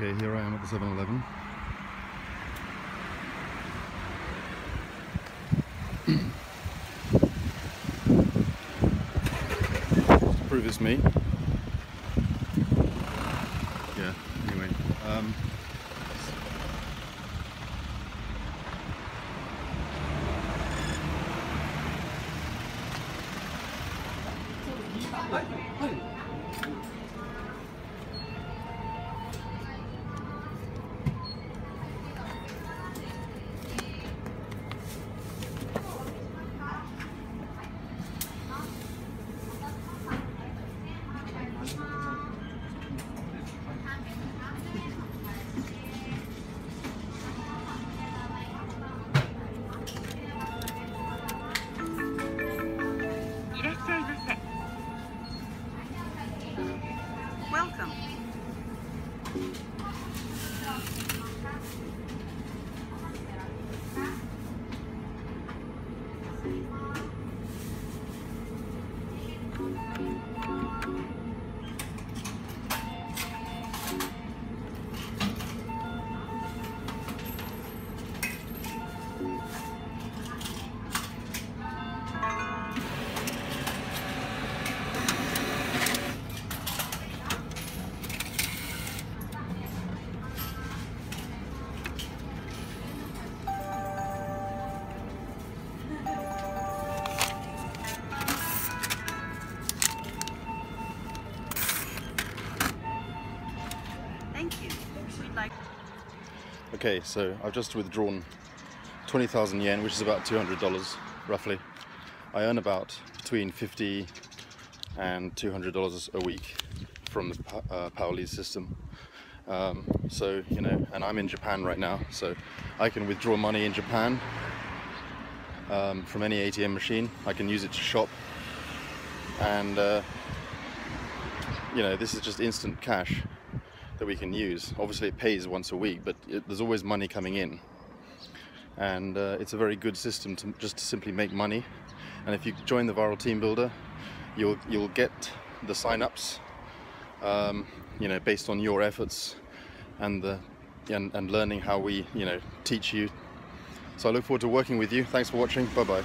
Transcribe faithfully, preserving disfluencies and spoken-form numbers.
Okay, here I am at the seven eleven. Just to prove it's me. Yeah, anyway. Um, Okay, so I've just withdrawn twenty thousand yen, which is about two hundred dollars roughly. I earn about between fifty and two hundred dollars a week from the uh, power lead system. Um, so, you know, and I'm in Japan right now, so I can withdraw money in Japan um, from any A T M machine. I can use it to shop. And, uh, you know, this is just instant cash that we can use. Obviously it pays once a week, but it, there's always money coming in, and uh, it's a very good system to just to simply make money. And if you join the Viral Team Builder, you'll you'll get the sign-ups, um, you know, based on your efforts and the and, and learning how we, you know, teach you. So I look forward to working with you. Thanks for watching. Bye bye.